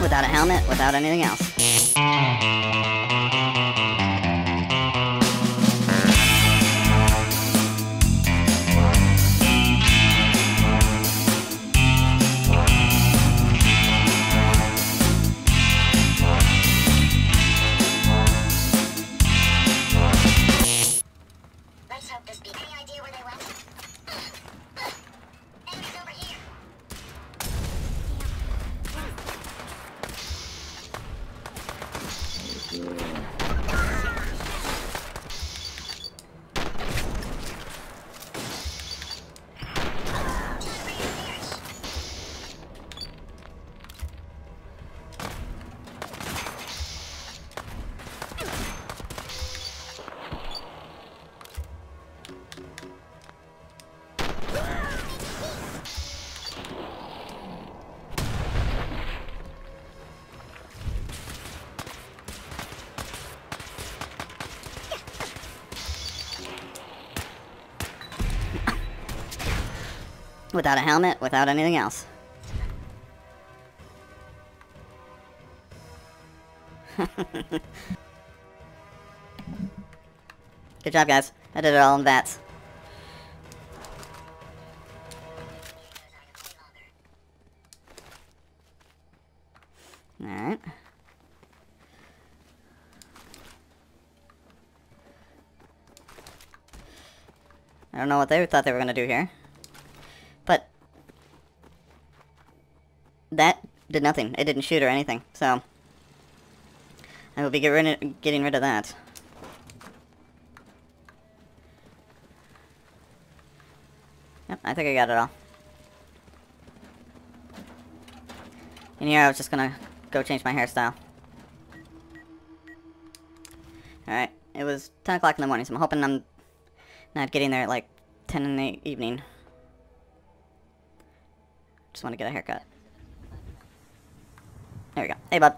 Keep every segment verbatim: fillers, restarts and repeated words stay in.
Without a helmet, without anything else. Without a helmet, without anything else. Good job, guys. I did it all in vats. Alright. I don't know what they thought they were gonna do here. But that did nothing. It didn't shoot or anything. So I will be get rid of, getting rid of that. Yep, I think I got it all. In here, I was just gonna go change my hairstyle. Alright, it was ten o'clock in the morning, so I'm hoping I'm not getting there at like ten in the evening. Just want to get a haircut. There we go. Hey, bud.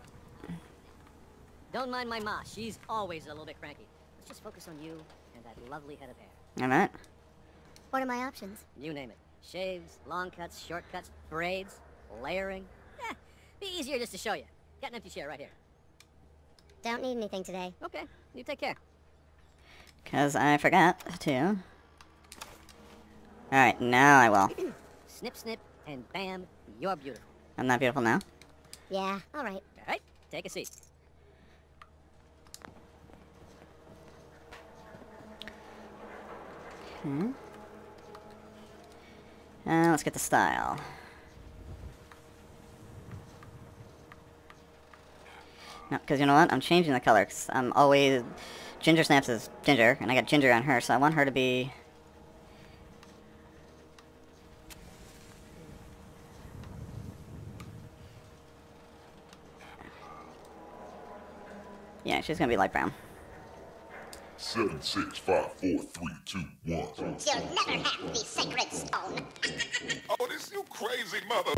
Don't mind my ma. She's always a little bit cranky. Let's just focus on you and that lovely head of hair. All right. What are my options? You name it. Shaves, long cuts, short cuts, braids, layering. Eh, be easier just to show you. Got an empty chair right here. Don't need anything today. Okay. You take care. Because I forgot to. Alright, now I will. Snip, snip. And bam, you're beautiful. I'm not beautiful now? Yeah, alright. Alright, take a seat. Okay. Uh, let's get the style. No, because you know what? I'm changing the color. Cause I'm always... Ginger Snaps is ginger, and I got ginger on her, so I want her to be... Yeah, she's gonna be light brown. Seven, six, five, four, three, two, one. You'll never have the sacred stone. Oh, this you crazy mother.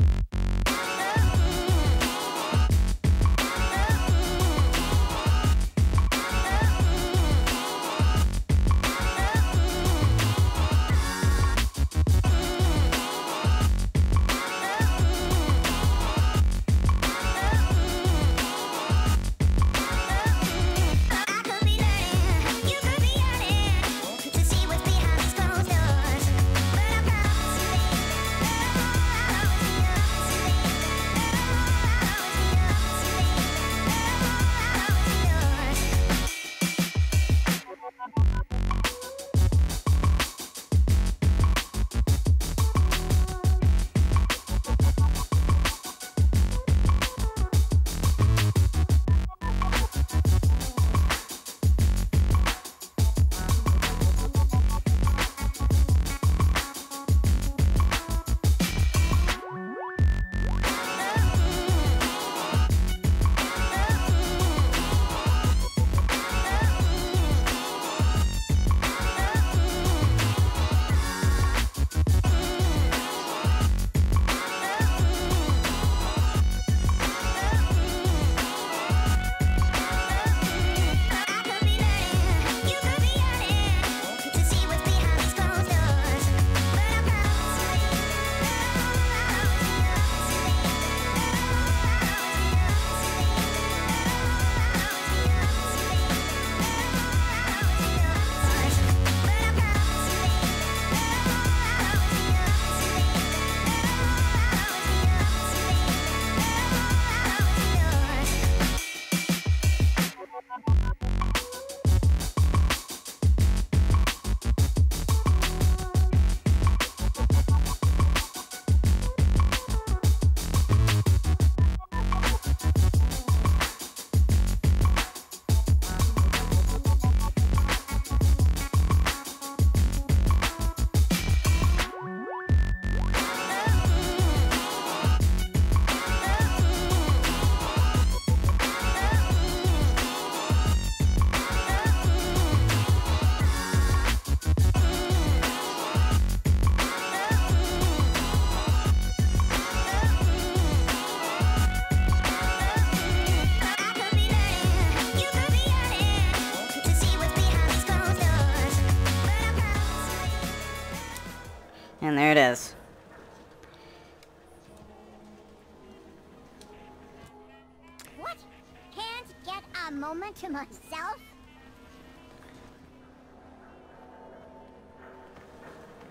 to myself?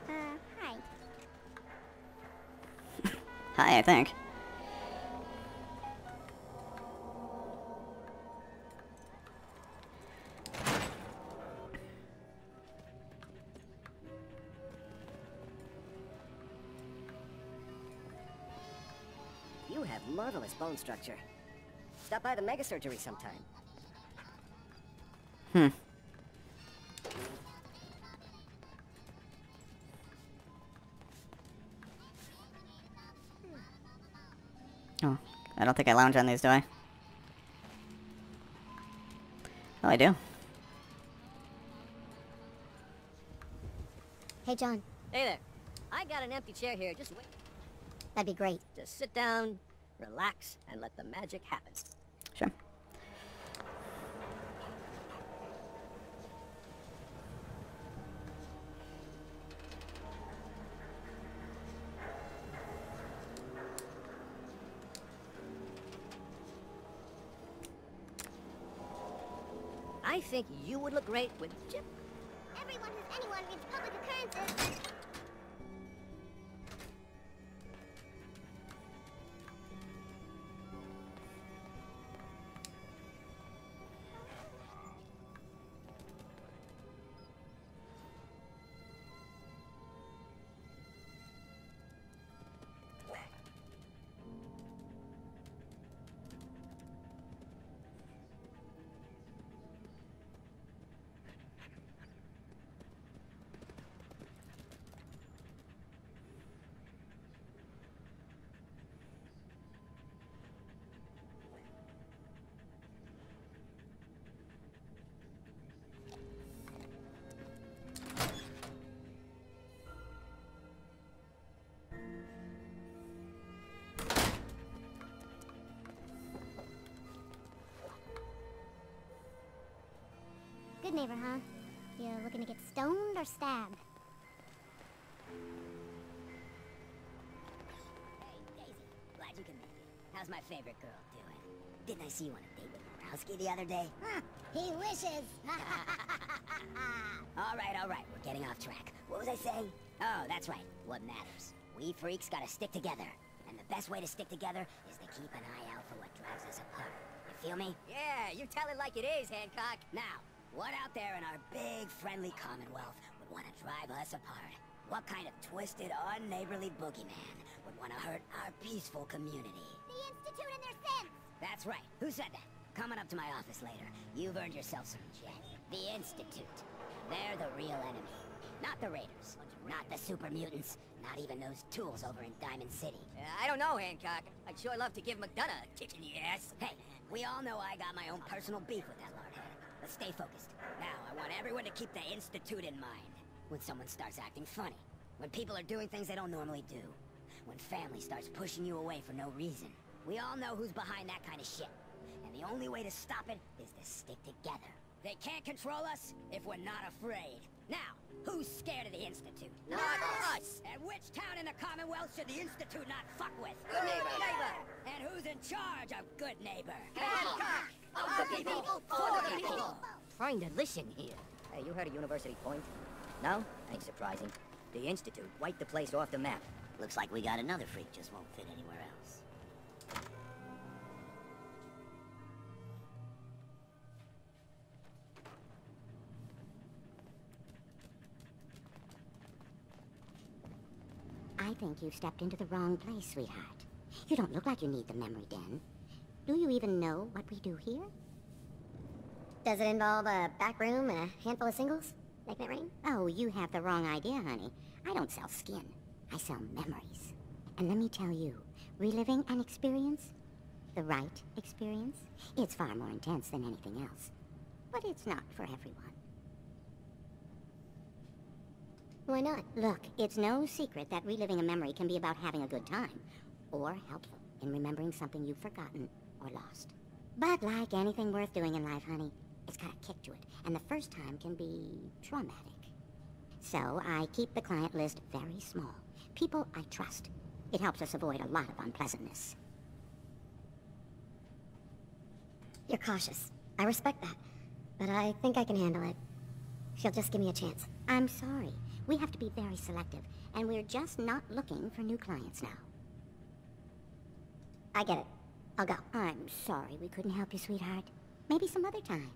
Uh, hi. Hi, I think. You have marvelous bone structure. Stop by the mega surgery sometime. Hmm. Oh, I don't think I lounge on these, do I? Oh, I do. Hey, John. Hey there. I got an empty chair here. Just wait. That'd be great. Just sit down, relax, and let the magic happen. Sure. I think you would look great with Jim. Everyone who's anyone reads public occurrences. Good neighbor, huh? You looking to get stoned or stabbed? Hey, Daisy. Glad you can make it. How's my favorite girl doing? Didn't I see you on a date with Borowski the other day? Huh, he wishes! Alright, alright. We're getting off track. What was I saying? Oh, that's right. What matters? We freaks gotta stick together. And the best way to stick together is to keep an eye out for what drives us apart. You feel me? Yeah, you tell it like it is, Hancock. Now. What out there in our big, friendly Commonwealth would want to drive us apart? What kind of twisted, unneighborly boogeyman would want to hurt our peaceful community? The Institute and their sins! That's right. Who said that? Coming up to my office later. You've earned yourself some jet. The Institute. They're the real enemy. Not the Raiders. Not the super mutants. Not even those tools over in Diamond City. Uh, I don't know, Hancock. I'd sure love to give McDonough a kick in the ass. Hey, we all know I got my own personal beef with that lard. But stay focused. Now, I want everyone to keep the Institute in mind. When someone starts acting funny. When people are doing things they don't normally do. When family starts pushing you away for no reason. We all know who's behind that kind of shit. And the only way to stop it is to stick together. They can't control us if we're not afraid. Now, who's scared of the Institute? Not us! us. And which town in the Commonwealth should the Institute not fuck with? Good neighbor! Good neighbor. And who's in charge of good neighbor? Hancock! Of the people! For the people! Trying to listen here. Hey, you heard of University Point? No? Ain't surprising. The Institute wiped the place off the map. Looks like we got another freak just won't fit anywhere else. I think you've stepped into the wrong place, sweetheart. You don't look like you need the memory den. Do you even know what we do here? Does it involve a back room and a handful of singles? Making it rain? Oh, you have the wrong idea, honey. I don't sell skin. I sell memories. And let me tell you, reliving an experience, the right experience, it's far more intense than anything else. But it's not for everyone. Why not? Look, it's no secret that reliving a memory can be about having a good time, or helpful in remembering something you've forgotten or lost. But like anything worth doing in life, honey, it's got a kick to it, and the first time can be traumatic. So I keep the client list very small. People I trust. It helps us avoid a lot of unpleasantness. You're cautious. I respect that, but I think I can handle it. She'll just give me a chance. I'm sorry. We have to be very selective, and we're just not looking for new clients now. I get it. I'll go. I'm sorry we couldn't help you, sweetheart. Maybe some other time.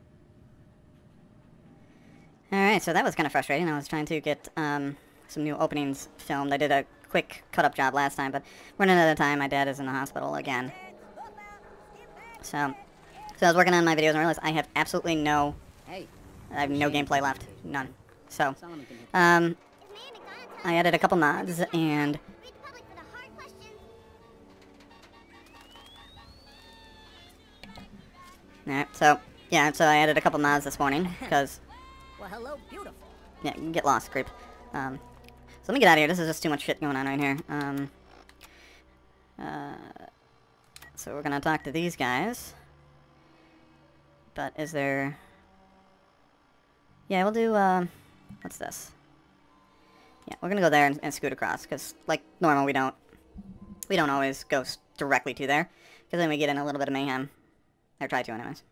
Alright, so that was kind of frustrating. I was trying to get um, some new openings filmed. I did a quick cut-up job last time, but running out of time. My dad is in the hospital again. So, so I was working on my videos and realized I have absolutely no... I have no gameplay left. None. So, um, I added a couple mods, and... Alright, so, yeah, so I added a couple mods this morning, because... Well, hello, beautiful. Yeah, you can get lost, creep. Um, so let me get out of here. This is just too much shit going on right here. Um, uh, so we're gonna talk to these guys. But is there... Yeah, we'll do, um, uh, what's this? Yeah, we're gonna go there and, and scoot across, because, like normal, we don't, we don't always go directly to there, because then we get in a little bit of mayhem. Or try to, anyways.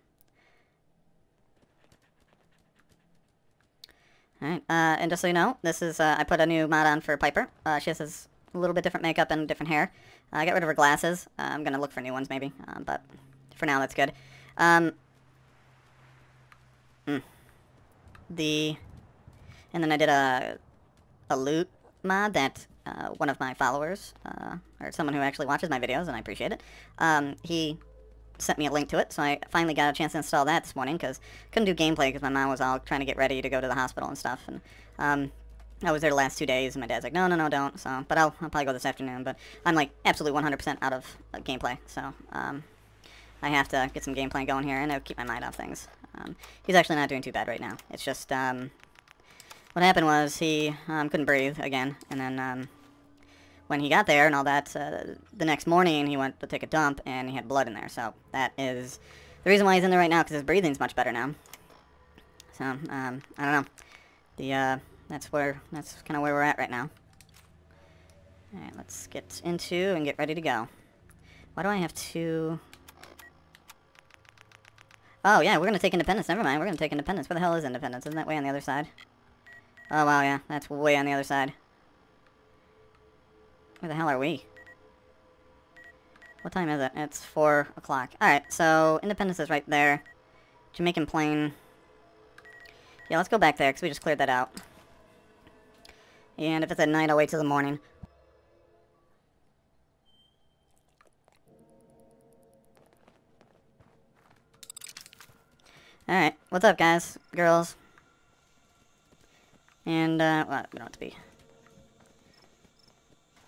Alright, uh, and just so you know, this is, uh, I put a new mod on for Piper. Uh, she has this little bit different makeup and different hair. Uh, I got rid of her glasses. Uh, I'm gonna look for new ones, maybe, um, but for now, that's good. Um, mm. The, and then I did a, a loot mod that, uh, one of my followers, uh, or someone who actually watches my videos, and I appreciate it, um, he sent me a link to it, so I finally got a chance to install that this morning, because couldn't do gameplay, because my mom was all trying to get ready to go to the hospital and stuff, and, um, I was there the last two days, and my dad's like, no, no, no, don't, so, but I'll, I'll probably go this afternoon, but I'm, like, absolutely one hundred percent out of uh, gameplay, so, um, I have to get some gameplay going here, and I'll keep my mind off things. Um, he's actually not doing too bad right now. It's just, um, what happened was he, um, couldn't breathe again, and then, um, when he got there and all that, uh, the next morning he went to take a dump, and he had blood in there, so that is the reason why he's in there right now, because his breathing's much better now. So, um, I don't know. The, uh, that's where, that's kind of where we're at right now. Alright, let's get into and get ready to go. Why do I have two... Oh, yeah, we're going to take Independence. Never mind, we're going to take Independence. Where the hell is Independence? Isn't that way on the other side? Oh, wow, yeah. That's way on the other side. Where the hell are we? What time is it? It's four o'clock. Alright, so Independence is right there. Jamaican Plain. Yeah, let's go back there, because we just cleared that out. And if it's at night, I'll wait till the morning. Alright, what's up, guys, girls? And, uh, well, we don't have to be.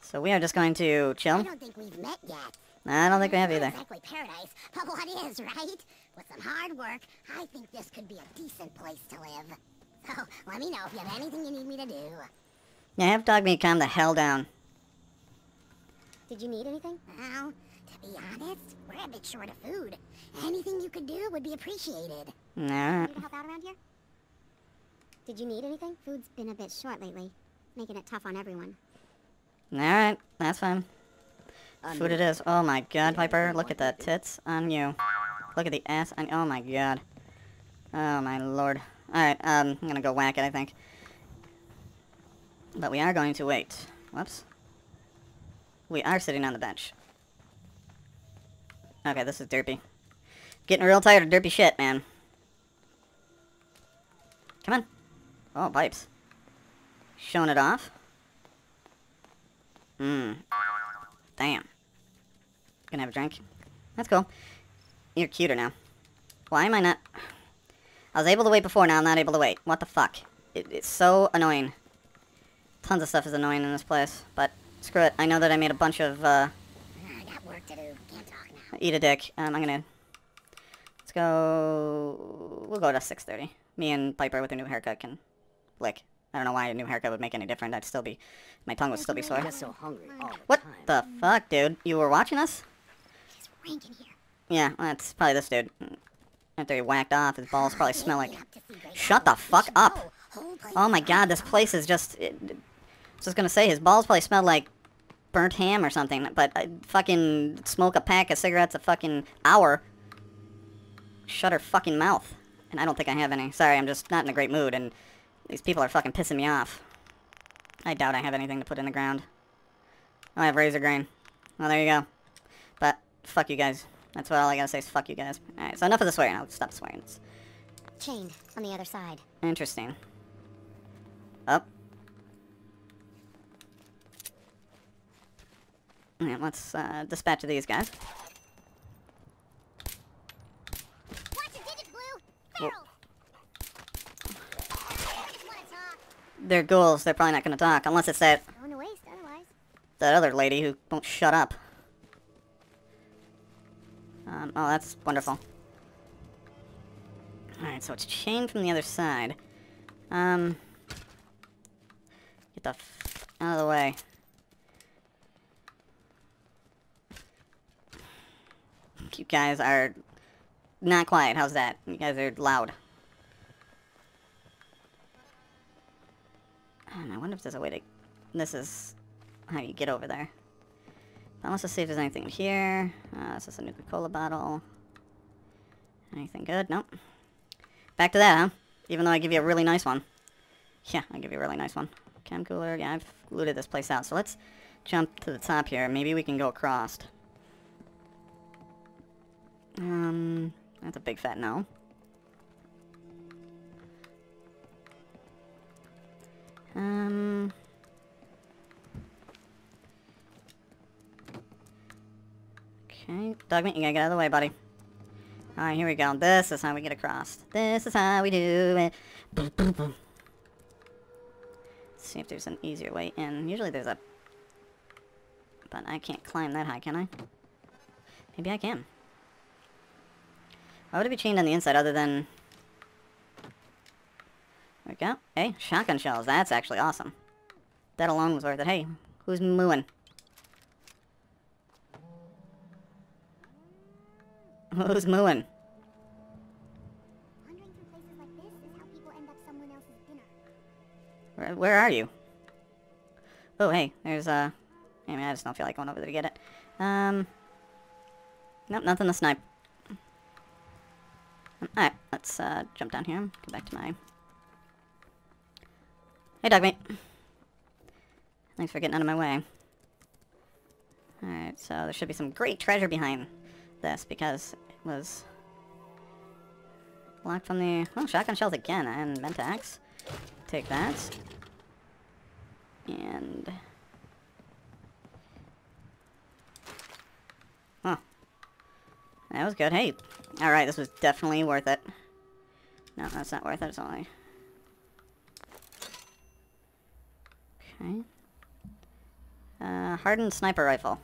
So we are just going to chill. I don't think we've met yet. I don't think we have either. Not exactly paradise, but what is, right? With some hard work, I think this could be a decent place to live. So, let me know if you have anything you need me to do. Yeah, have Dogmeat calm the hell down. Did you need anything? Well, to be honest, we're a bit short of food. Anything you could do would be appreciated. Nah. Need to help out around here? Did you need anything? Food's been a bit short lately, making it tough on everyone. Alright, that's fine. Um, Food it is. Oh my god, Piper, look at the tits on you. Look at the ass on you. Oh my god. Oh my lord. Alright, um, I'm gonna go whack it, I think. But we are going to wait. Whoops. We are sitting on the bench. Okay, this is derpy. Getting real tired of derpy shit, man. Come on. Oh, pipes. Showing it off. Mmm. Damn. Gonna have a drink. That's cool. You're cuter now. Why am I not... I was able to wait before, now I'm not able to wait. What the fuck? It, it's so annoying. Tons of stuff is annoying in this place, but screw it. I know that I made a bunch of, uh... I got work to do. Can't talk now. Eat a dick. Um, I'm gonna... Let's go... We'll go to six thirty. Me and Piper with a new haircut can lick. I don't know why a new haircut would make any difference. I'd still be... My tongue would still be sore. I'm so hungry all the what time. The fuck, dude? You were watching us? It's ranking here. Yeah, well, that's probably this dude. After he whacked off, his balls probably smell like... Shut the fuck up! Oh my god, this place is just... It, it, I was just gonna say, his balls probably smell like... burnt ham or something, but I'd fucking smoke a pack of cigarettes a fucking hour... Shut her fucking mouth. And I don't think I have any. Sorry, I'm just not in a great mood, and these people are fucking pissing me off. I doubt I have anything to put in the ground. Oh, I have razor grain. Well, there you go. But, fuck you guys. That's what all I gotta say is fuck you guys. Alright, so enough of the swearing. I'll stop swearing. It's... Chain, on the other side. Interesting. Up. Alright, let's uh, dispatch these guys. They're ghouls. They're probably not going to talk. Unless it's that... Going to waste, otherwise. That other lady who won't shut up. Um, oh, that's wonderful. Alright, so it's chained from the other side. Um... Get the f... out of the way. You guys are... not quiet. How's that? You guys are loud. I wonder if there's a way to... This is how you get over there. I want to see if there's anything here. Uh, is this a Nuka-Cola bottle? Anything good? Nope. Back to that, huh? Even though I give you a really nice one. Yeah, I give you a really nice one. Cam cooler. Yeah, I've looted this place out. So let's jump to the top here. Maybe we can go across. Um, that's a big fat no. Um... Okay, Dogmeat, you gotta get out of the way, buddy. Alright, here we go. This is how we get across. This is how we do it. Let's see if there's an easier way in. Usually there's a... But I can't climb that high, can I? Maybe I can. Why would it be chained on the inside other than... There we go. Hey, shotgun shells. That's actually awesome. That alone was worth it. Hey, who's mooing? Who's mooing? Wandering through places like this is how people end up someone else's dinner. Where, where are you? Oh, hey, there's uh, I mean, I just don't feel like going over there to get it. Um, nope, nothing to snipe. All right, let's uh, jump down here. Go back to my. Hey, Dogmeat. Thanks for getting out of my way. Alright, so there should be some great treasure behind this, because it was blocked from the... Oh, shotgun shells again, and MentaX. Take that. And... Oh. That was good. Hey. Alright, this was definitely worth it. No, that's not worth it. It's only... Uh, hardened sniper rifle.